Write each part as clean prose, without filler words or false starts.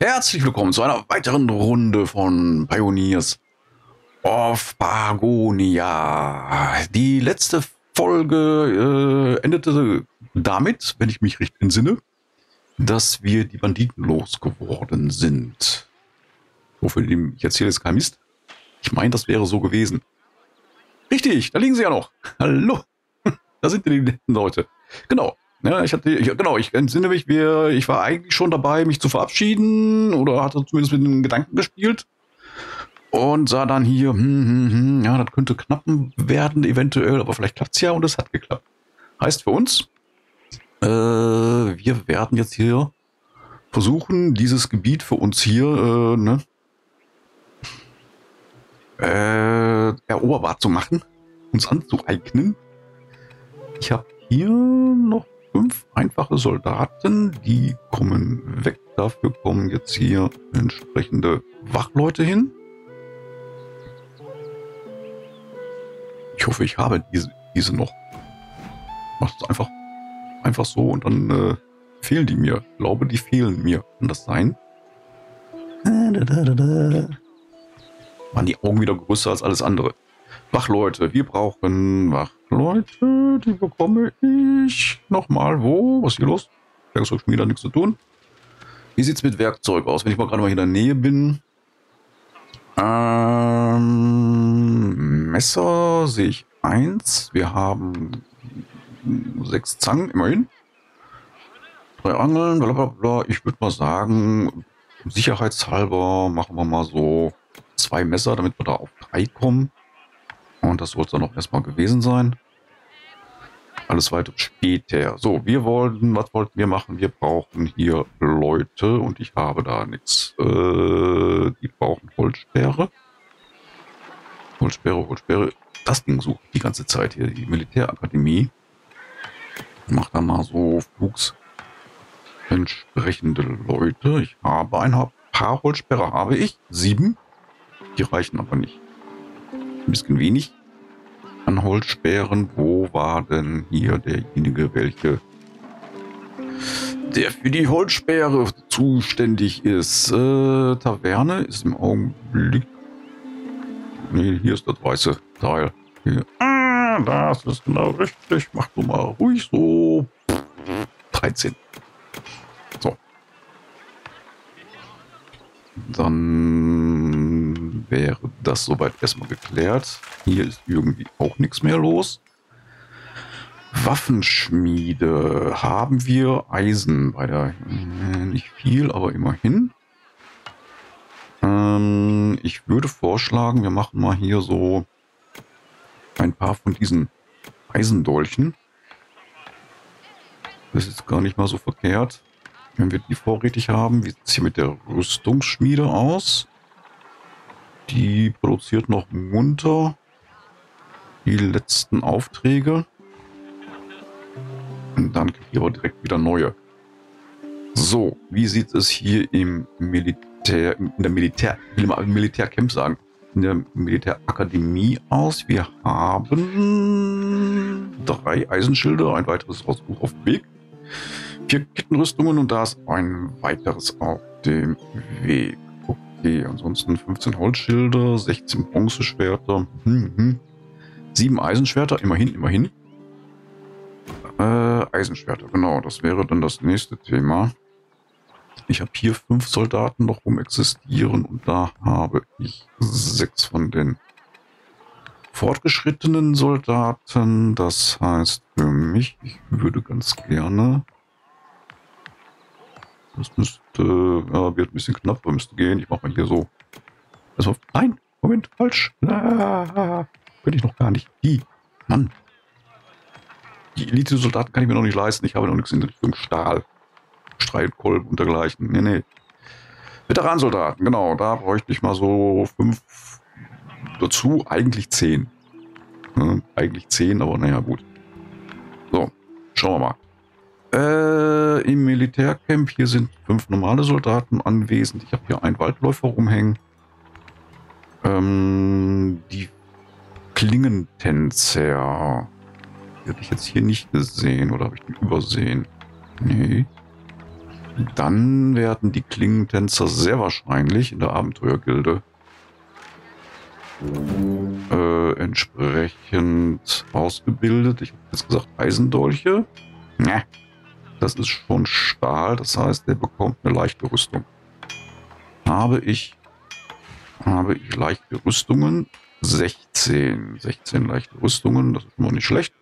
Herzlich willkommen zu einer weiteren Runde von Pioneers of Pagonia. Die letzte Folge endete damit, wenn ich mich richtig entsinne, dass wir die Banditen losgeworden sind. Wofür ich erzähle jetzt kein Mist. Ich meine, das wäre so gewesen. Richtig, da liegen sie ja noch. Hallo, da sind die netten Leute. Genau. Ja, ich entsinne mich, ich war eigentlich schon dabei, mich zu verabschieden oder hatte zumindest mit den Gedanken gespielt und sah dann hier, ja, das könnte knappen werden eventuell, aber vielleicht klappt es ja und es hat geklappt. Heißt für uns, wir werden jetzt hier versuchen, dieses Gebiet für uns hier eroberbar zu machen, uns anzueignen. Ich habe hier noch 5 einfache Soldaten, die kommen weg. Dafür kommen jetzt hier entsprechende Wachleute hin. Ich hoffe, ich habe diese noch. Ich mache das einfach so und dann fehlen die mir. Ich glaube, die fehlen mir. Kann das sein? Waren die Augen wieder größer als alles andere. Wachleute, wir brauchen Wachleute, die bekomme ich nochmal. Wo? Was ist hier los? Werkzeug schon wieder nichts zu tun. Wie sieht es mit Werkzeug aus? Wenn ich mal gerade mal hier in der Nähe bin. Messer sehe ich 1. Wir haben 6 Zangen, immerhin. 3 Angeln, blablabla. Ich würde mal sagen, sicherheitshalber machen wir mal so 2 Messer, damit wir da auf 3 kommen. Und das soll es dann auch erstmal gewesen sein. Alles weiter später. So, was wollten wir machen? Wir brauchen hier Leute und ich habe da nichts. Die brauchen Holzsperre. Holzsperre, Holzsperre. Das Ding suche ich die ganze Zeit hier. Die Militärakademie. Ich mache da mal so flugs entsprechende Leute. Ich habe ein paar Holzsperre, habe ich. 7. Die reichen aber nicht. Ein bisschen wenig an Holzsperren. Wo war denn hier derjenige, der für die Holzsperre zuständig ist? Taverne ist im Augenblick. Nee, hier ist das weiße Teil. Hier. Ah, das ist genau richtig. Mach du mal ruhig so. 13. So. Dann wäre das soweit erstmal geklärt. Hier ist irgendwie auch nichts mehr los. Waffenschmiede. Haben wir Eisen bei der... Nicht viel, aber immerhin. Ich würde vorschlagen, wir machen mal hier so ein paar von diesen Eisendolchen. Das ist gar nicht mal so verkehrt. Wenn wir die vorrätig haben, wie sieht es hier mit der Rüstungsschmiede aus? Die produziert noch munter die letzten Aufträge. Und dann kriegt ihr aber direkt wieder neue. So, wie sieht es hier in der Militärakademie aus? Wir haben 3 Eisenschilde, ein weiteres Rausbuch auf dem Weg. 4 Kettenrüstungen und da ist ein weiteres auf dem Weg. Okay, ansonsten 15 Holzschilder, 16 Bronzeschwerter, 7 Eisenschwerter, immerhin. Eisenschwerter, genau, das wäre dann das nächste Thema. Ich habe hier 5 Soldaten noch rum existieren und da habe ich 6 von den fortgeschrittenen Soldaten. Das heißt für mich, ich würde ganz gerne... Das müsste, ja, wird ein bisschen knapp, aber müsste gehen. Ich mache mal hier so. Also, nein, Moment, falsch. Bin ich noch gar nicht. Mann. Die Elite-Soldaten kann ich mir noch nicht leisten. Ich habe noch nichts in Richtung Stahl. Streitkolben und dergleichen. Nee. Veteransoldaten, genau. Da bräuchte ich mal so 5 dazu. Eigentlich 10. Eigentlich 10, aber naja, gut. So, schauen wir mal. Im Militärcamp, hier sind 5 normale Soldaten anwesend. Ich habe hier einen Waldläufer rumhängen. Die Klingentänzer. Die hatte ich jetzt hier nicht gesehen oder habe ich die übersehen? Nee. Dann werden die Klingentänzer sehr wahrscheinlich in der Abenteuergilde entsprechend ausgebildet. Ich habe jetzt gesagt Eisendolche. Ne, das ist schon Stahl, das heißt, der bekommt eine leichte Rüstung. Habe ich leichte Rüstungen? 16. 16 leichte Rüstungen, das ist noch nicht schlecht.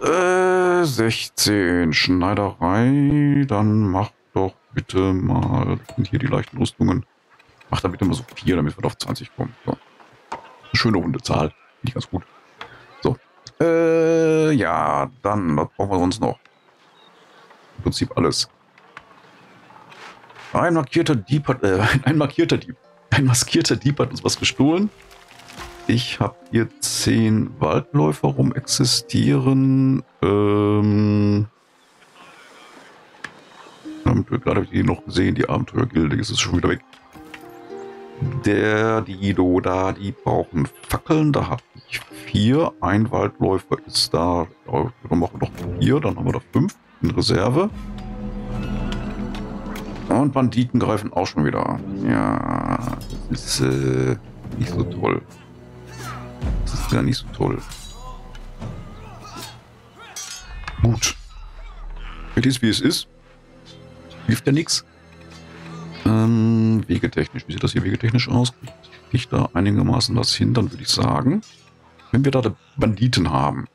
16 Schneiderei, dann mach doch bitte mal, das sind hier die leichten Rüstungen. Mach da bitte mal so 4, damit wir auf 20 kommen. So. Schöne runde Zahl, finde ich ganz gut. So, ja, dann, was brauchen wir sonst noch? Im Prinzip alles. Ein markierter Dieb hat, ein maskierter Dieb hat uns was gestohlen. Ich habe hier 10 Waldläufer rum existieren. Gerade habe ich die noch gesehen, die Abenteuergilde ist schon wieder weg. Die brauchen Fackeln, da habe ich 4. Ein Waldläufer ist da, dann machen wir noch 4, dann haben wir da 5 in Reserve. Und Banditen greifen auch schon wieder an. Ja, das ist nicht so toll. Das ist ja nicht so toll. Gut. Es ist, wie es ist. Hilft ja nichts. Wegetechnisch. Wie sieht das hier wegetechnisch aus? Kriege ich da einigermaßen was hin? Dann würde ich sagen, wenn wir da Banditen haben,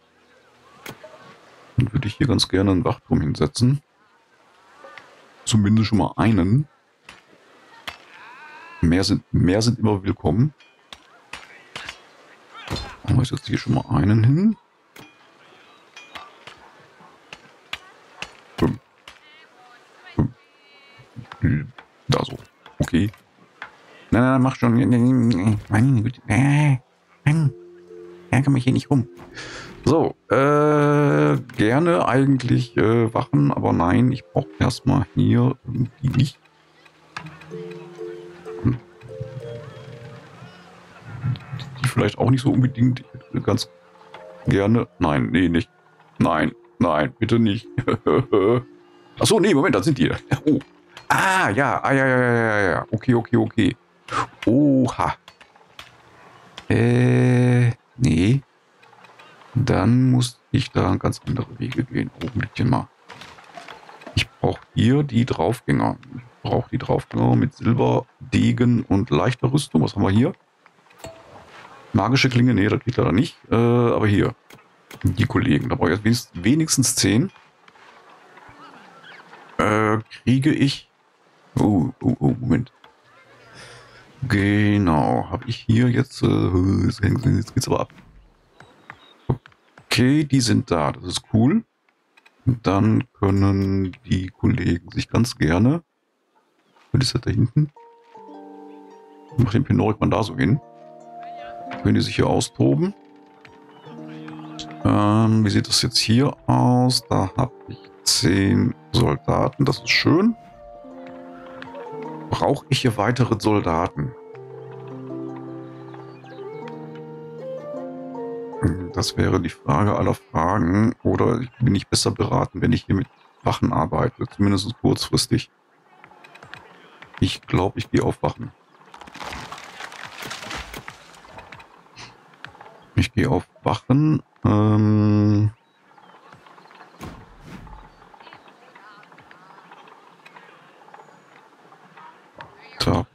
dann würde ich hier ganz gerne einen Wachturm hinsetzen. Zumindest schon mal einen. Mehr sind immer willkommen. Machen wir jetzt hier schon mal einen hin. 5. Da so. Okay. Nein, mach schon. Meine Güte. Nein. Ärgere mich hier nicht rum. So. Gerne eigentlich Wachen, aber nein, ich brauche erstmal hier irgendwie nicht. Die vielleicht auch nicht so unbedingt. Ganz gerne. Nein, nee, nicht. Nein, bitte nicht. Achso, nee, Moment, da sind die. Oh. Ah, ja. Ja. Okay. Oha. Nee. Dann muss ich da ganz andere Wege gehen. Augenblickchen mal. Ich brauche hier die Draufgänger. Ich brauche die Draufgänger mit Silber, Degen und leichter Rüstung. Was haben wir hier? Magische Klinge? Nee, das geht leider nicht. Aber hier. Die Kollegen. Da brauche ich jetzt wenigstens 10. Kriege ich... Oh, Moment. Genau. Habe ich hier jetzt... jetzt geht's aber ab. Okay, die sind da. Das ist cool. Und dann können die Kollegen sich ganz gerne... Was ist das da hinten? Ich mach den Pinorik mal da so hin. Können die sich hier austoben. Wie sieht das jetzt hier aus? Da habe ich 10 Soldaten. Das ist schön. Brauche ich hier weitere Soldaten? Das wäre die Frage aller Fragen. Oder bin ich besser beraten, wenn ich hier mit Wachen arbeite? Zumindest kurzfristig. Ich glaube, ich gehe auf Wachen. Ich gehe auf Wachen. Da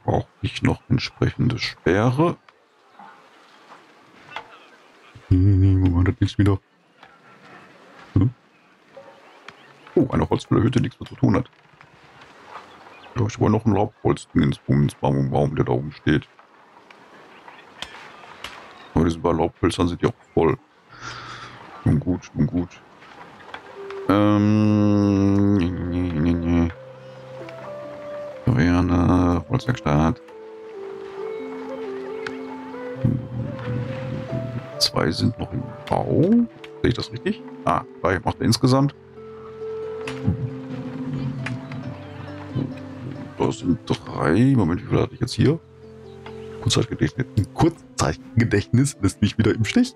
brauche ich noch entsprechende Sperre. Wo war das nichts wieder? Oh, eine Holzfällerhütte, nichts mehr zu tun hat. Da habe ich aber noch ein Laubholzding ins Baum, der da oben steht. Aber diese Laubhölzern sind ja auch voll. Nun gut. Nee. Da wäre eine Holzwerkstatt. 2 sind noch im Bau. Sehe ich das richtig? Ah, 3 macht er insgesamt. Das sind 3. Moment, wie viel hatte ich jetzt hier? Kurzzeitgedächtnis. Kurzzeitgedächtnis lässt mich wieder im Stich.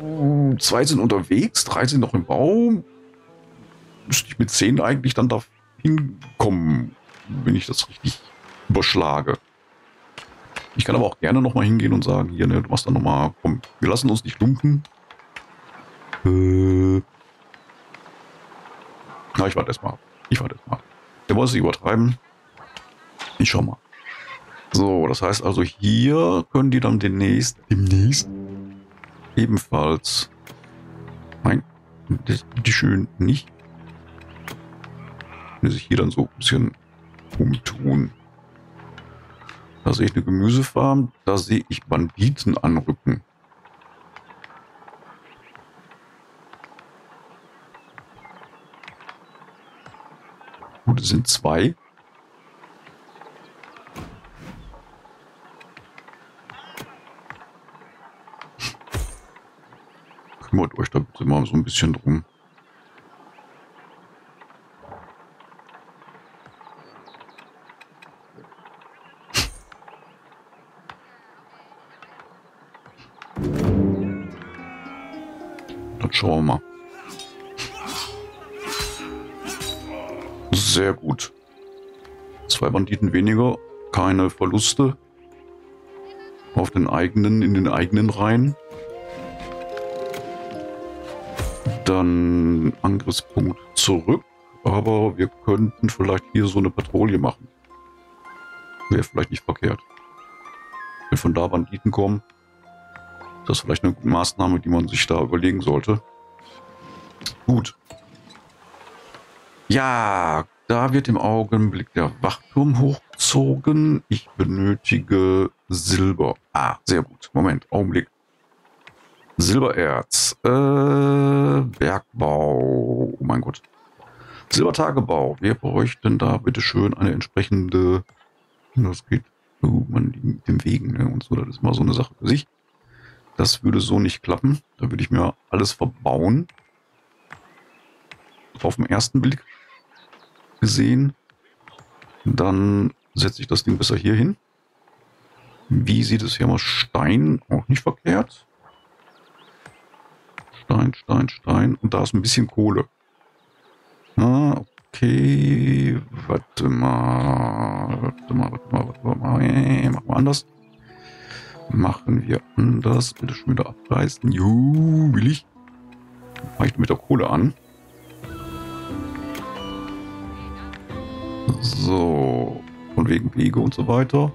2 sind unterwegs, 3 sind noch im Bau. müsste ich mit 10 eigentlich dann da hinkommen, wenn ich das richtig überschlage. Ich kann aber auch gerne nochmal hingehen und sagen, hier, ne, du machst dann nochmal, komm, wir lassen uns nicht lumpen. Na, ich warte erstmal ab. Der wollte sich übertreiben. Ich schau mal. So, das heißt also, hier können die dann demnächst ebenfalls. Nein, die schön nicht. Können sich hier dann so ein bisschen umtun. Da sehe ich eine Gemüsefarm, da sehe ich Banditen anrücken. Gut, es sind 2. Kümmert euch da bitte mal so ein bisschen drum. Schauen wir mal. Sehr gut. 2 Banditen weniger. Keine Verluste. Auf den eigenen, in den eigenen Reihen. Dann Angriffspunkt zurück. Aber wir könnten vielleicht hier so eine Patrouille machen. Wäre vielleicht nicht verkehrt. Wenn von da Banditen kommen. Das ist vielleicht eine Maßnahme, die man sich da überlegen sollte. Gut. Ja, da wird im Augenblick der Wachturm hochgezogen. Ich benötige Silber. Ah, sehr gut. Moment, Augenblick. Silbererz. Bergbau. Oh mein Gott. Silbertagebau. Wir bräuchten da bitte schön eine entsprechende... Das geht so, man liegt mit dem Wegen, ne, und so. Das ist mal so eine Sache für sich. Das würde so nicht klappen. Da würde ich mir alles verbauen. Auf den ersten Blick gesehen. Dann setze ich das Ding besser hier hin. Wie sieht es hier mal? Stein, auch nicht verkehrt. Stein, Stein, Stein. Und da ist ein bisschen Kohle. Ah, okay. Warte mal. Machen wir anders. Machen wir anders. Bitte schon wieder abreißen. Juhu, will ich. Reicht mit der Kohle an. So. Von wegen Wege und so weiter.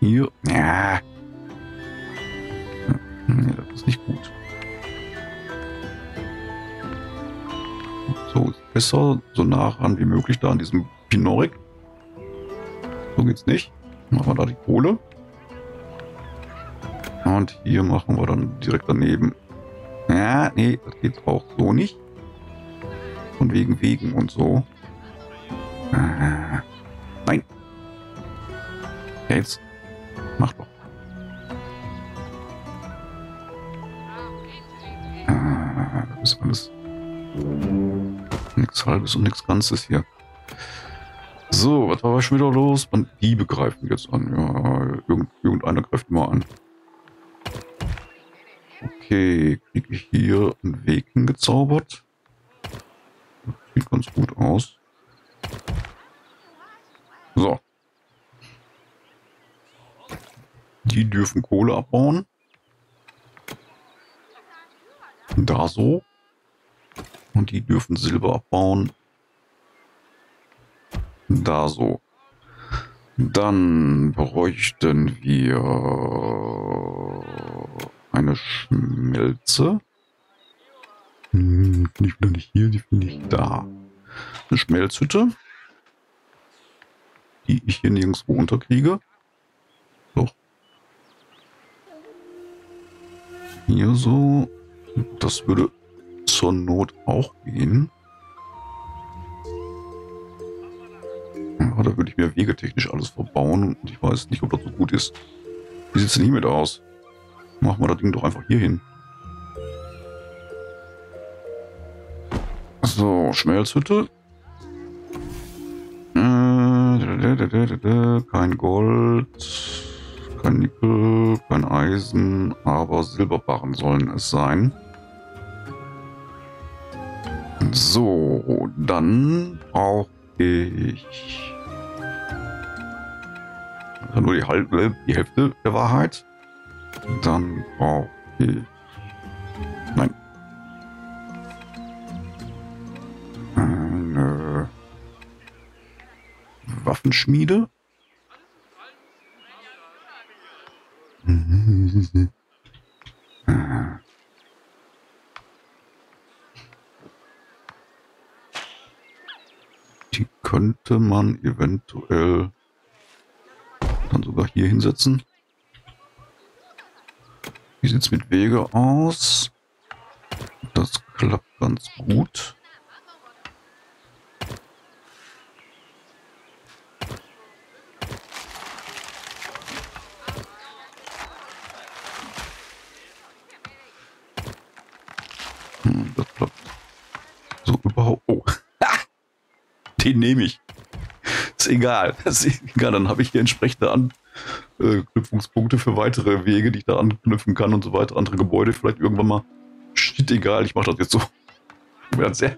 Hier. Ja. Nee, das ist nicht gut. So ist besser. So nah ran wie möglich da an diesem Pinorik. So geht's nicht. Machen wir da die Kohle. Und hier machen wir dann direkt daneben. Ja, nee, das geht auch so nicht. Von wegen Wegen und so. Nein. Ja, jetzt. Mach doch. Das ist alles. Nichts Halbes und nichts Ganzes hier. So, was war schon wieder los? Und die begreifen jetzt an. Ja, irgendeiner greift mal an. Okay, kriege ich hier einen Weg hingezaubert. Das sieht ganz gut aus. So. Die dürfen Kohle abbauen. Da so. Und die dürfen Silber abbauen. Da so. Dann bräuchten wir eine Schmelze. Hm, die finde ich hier, die finde ich da. Eine Schmelzhütte. Die ich hier nirgendwo unterkriege. Doch. Hier so. Das würde zur Not auch gehen. Da würde ich mir wegetechnisch alles verbauen und ich weiß nicht, ob das so gut ist. Wie sieht es denn hiermit aus? Machen wir das Ding doch einfach hier hin. So, Schmelzhütte. Kein Gold, kein Nickel, kein Eisen, aber Silberbarren sollen es sein. So, dann brauche ich also nur die Hälfte der Wahrheit. Dann brauche ich... Nein. Eine Waffenschmiede? Die könnte man eventuell dann sogar hier hinsetzen. Wie sieht es mit Wege aus? Das klappt ganz gut. Das klappt so überhaupt. Oh. Den nehme ich. Ist egal. Ist egal. Dann habe ich hier entsprechende Anknüpfungspunkte für weitere Wege, die ich da anknüpfen kann und so weiter. Andere Gebäude vielleicht irgendwann mal. Shit, egal. Ich mache das jetzt so. Weil das sehr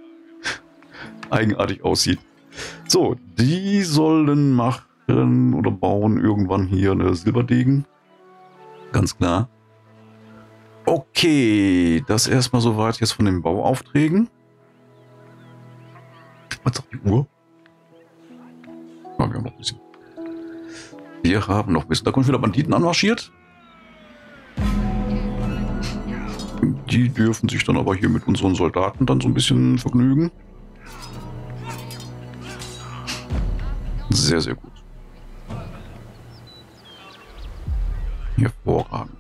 eigenartig aussieht. So, die sollen machen oder bauen irgendwann hier eine Silberdegen. Ganz klar. Okay, das erstmal soweit jetzt von den Bauaufträgen. Was sagt die Uhr? Ah, wir haben noch ein bisschen. Wir haben noch ein bisschen. Da kommen wieder Banditen anmarschiert. Die dürfen sich dann aber hier mit unseren Soldaten dann so ein bisschen vergnügen. Sehr, sehr gut. Hervorragend.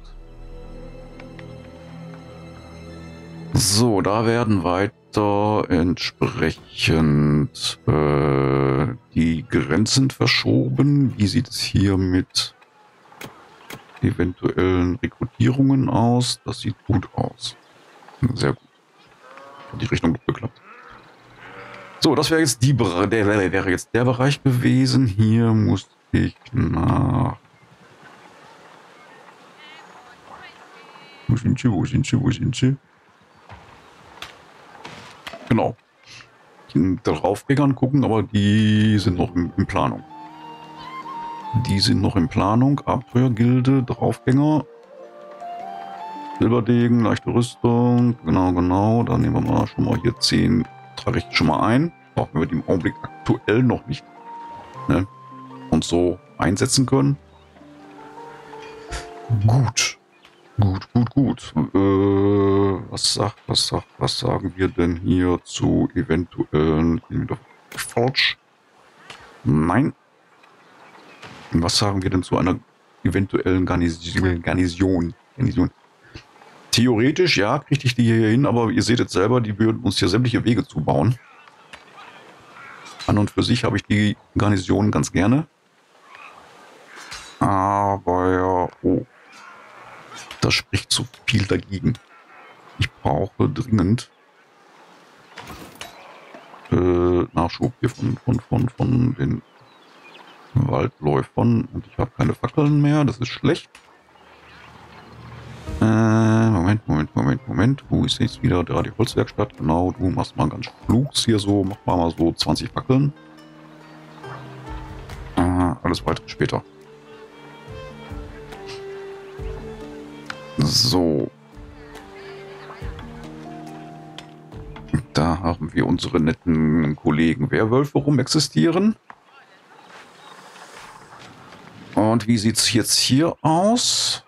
So, da werden weiter entsprechend die Grenzen verschoben. Wie sieht es hier mit eventuellen Rekrutierungen aus? Das sieht gut aus. Sehr gut. Hat die Richtung gut geklappt. So, das wäre jetzt, der Bereich gewesen. Hier muss ich nach... Wo sind sie? Wo sind sie? Wo sind sie? Genau. Draufgängern gucken, aber die sind noch in Planung. Die sind noch in Planung. Abenteuergilde, Draufgänger. Silberdegen, leichte Rüstung. Genau, genau. Da nehmen wir mal schon mal hier 10. Trage ich schon mal ein. Brauchen wir die im Augenblick aktuell noch nicht. Ne? Und so einsetzen können. Gut. Gut, gut, gut. Was sagen wir denn hier zu eventuellen Forge? Nein. Was sagen wir denn zu einer eventuellen Garnison? Theoretisch, ja, kriege ich die hier hin, aber ihr seht jetzt selber, die würden uns hier sämtliche Wege zubauen. An und für sich habe ich die Garnison ganz gerne. Aber ja, oh. Das spricht zu viel dagegen. Ich brauche dringend Nachschub hier von den Waldläufern. Und ich habe keine Fackeln mehr. Das ist schlecht. Moment. Wo ist jetzt wieder da die Holzwerkstatt? Genau, du machst mal ganz flugs hier so. Mach mal so 20 Fackeln. Alles weitere später. So. Da haben wir unsere netten Kollegen Werwölfe rumexistieren. Und wie sieht es jetzt hier aus?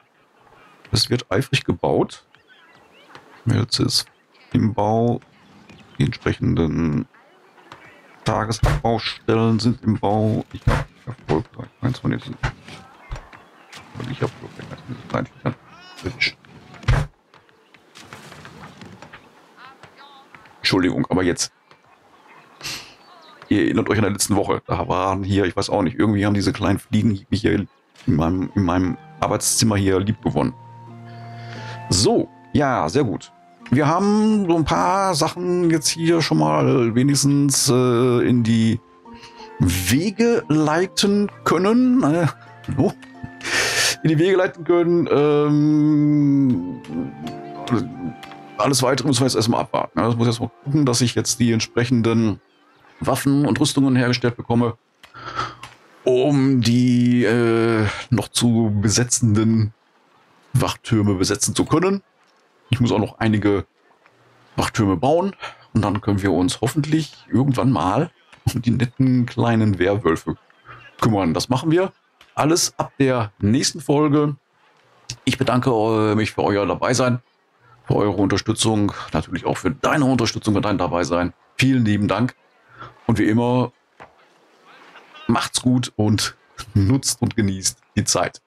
Es wird eifrig gebaut. Jetzt ist im Bau. Die entsprechenden Tagesabbaustellen sind im Bau. Ich habe erfolgreich eins von diesen. Und ich habe erfolgreich eins von diesen. Entschuldigung, aber jetzt. Ihr erinnert euch an der letzten Woche. Da waren hier, ich weiß auch nicht, irgendwie haben diese kleinen Fliegen mich hier in meinem Arbeitszimmer hier lieb gewonnen. So, ja, sehr gut. Wir haben so ein paar Sachen jetzt hier schon mal wenigstens in die Wege leiten können. Oh. In die Wege leiten können. Alles Weitere müssen wir jetzt erstmal abwarten. Ich muss jetzt mal gucken, dass ich jetzt die entsprechenden Waffen und Rüstungen hergestellt bekomme, um die noch zu besetzenden Wachtürme besetzen zu können. Ich muss auch noch einige Wachtürme bauen und dann können wir uns hoffentlich irgendwann mal um die netten kleinen Werwölfe kümmern. Das machen wir alles ab der nächsten Folge. Ich bedanke mich für euer Dabeisein, für eure Unterstützung, natürlich auch für deine Unterstützung, für dein Dabeisein. Vielen lieben Dank und wie immer, macht's gut und nutzt und genießt die Zeit.